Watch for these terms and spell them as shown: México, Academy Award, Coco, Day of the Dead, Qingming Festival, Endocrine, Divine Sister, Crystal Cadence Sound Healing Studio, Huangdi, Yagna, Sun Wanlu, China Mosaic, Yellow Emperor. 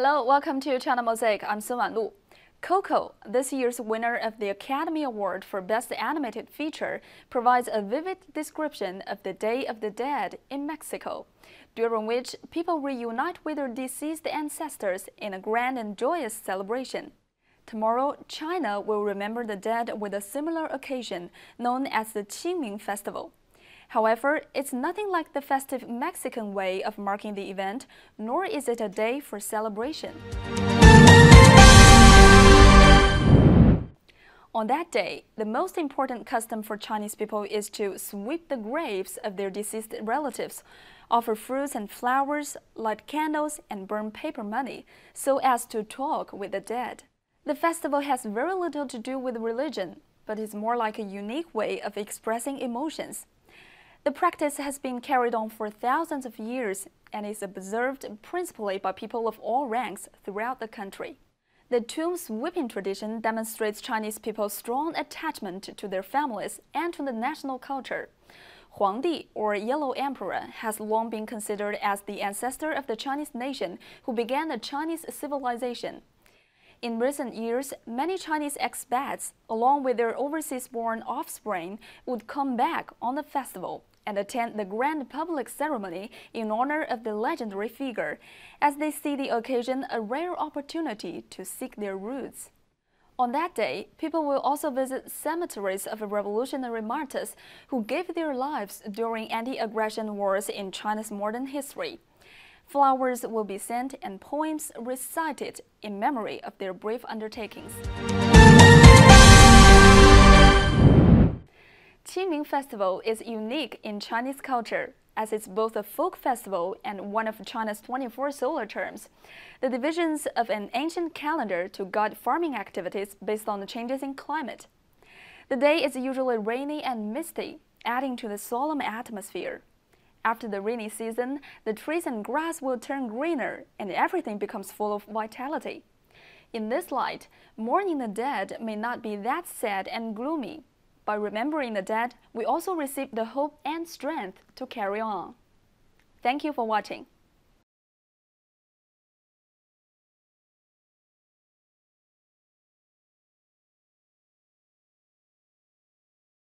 Hello, welcome to China Mosaic. I'm Sun Wanlu. Coco, this year's winner of the Academy Award for Best Animated Feature, provides a vivid description of the Day of the Dead in Mexico, during which people reunite with their deceased ancestors in a grand and joyous celebration. Tomorrow, China will remember the dead with a similar occasion known as the Qingming Festival. However, it's nothing like the festive Mexican way of marking the event, nor is it a day for celebration. On that day, the most important custom for Chinese people is to sweep the graves of their deceased relatives, offer fruits and flowers, light candles, and burn paper money, so as to talk with the dead. The festival has very little to do with religion, but is more like a unique way of expressing emotions. The practice has been carried on for thousands of years and is observed principally by people of all ranks throughout the country. The tomb sweeping tradition demonstrates Chinese people's strong attachment to their families and to the national culture. Huangdi, or Yellow Emperor, has long been considered as the ancestor of the Chinese nation who began the Chinese civilization. In recent years, many Chinese expats, along with their overseas-born offspring, would come back on the festival and attend the grand public ceremony in honor of the legendary figure, as they see the occasion a rare opportunity to seek their roots. On that day, people will also visit cemeteries of revolutionary martyrs who gave their lives during anti-aggression wars in China's modern history. Flowers will be sent and poems recited in memory of their brave undertakings. Qingming Festival is unique in Chinese culture, as it's both a folk festival and one of China's 24 solar terms, the divisions of an ancient calendar to guide farming activities based on the changes in climate. The day is usually rainy and misty, adding to the solemn atmosphere. After the rainy season, the trees and grass will turn greener and everything becomes full of vitality. In this light, mourning the dead may not be that sad and gloomy. By remembering the dead, we also receive the hope and strength to carry on. Thank you for watching.